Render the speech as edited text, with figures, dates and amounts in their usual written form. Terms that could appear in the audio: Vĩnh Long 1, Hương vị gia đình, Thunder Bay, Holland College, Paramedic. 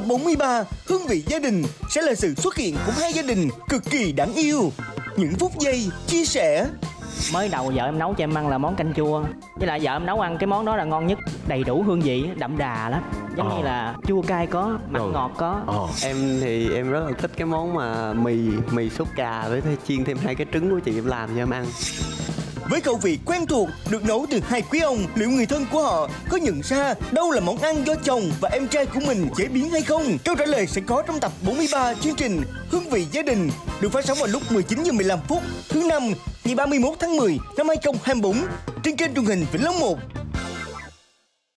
Tập 43 Hương vị gia đình sẽ là sự xuất hiện của hai gia đình cực kỳ đáng yêu. Những phút giây chia sẻ. Mới đầu vợ em nấu cho em ăn là món canh chua. Với lại vợ em nấu ăn cái món đó là ngon nhất. Đầy đủ hương vị, đậm đà lắm. Giống như là chua cay có, mặn ngọt có. Em thì em rất là thích cái món mà mì sốt cà với chiên thêm hai cái trứng của chị em làm cho em ăn. Với khẩu vị quen thuộc được nấu từ hai quý ông, liệu người thân của họ có nhận ra đâu là món ăn do chồng và em trai của mình chế biến hay không? Câu trả lời sẽ có trong tập 43 chương trình Hương vị gia đình, được phát sóng vào lúc 19:15 phút thứ năm ngày 31 tháng 10 năm 2024 trên kênh truyền hình Vĩnh Long 1.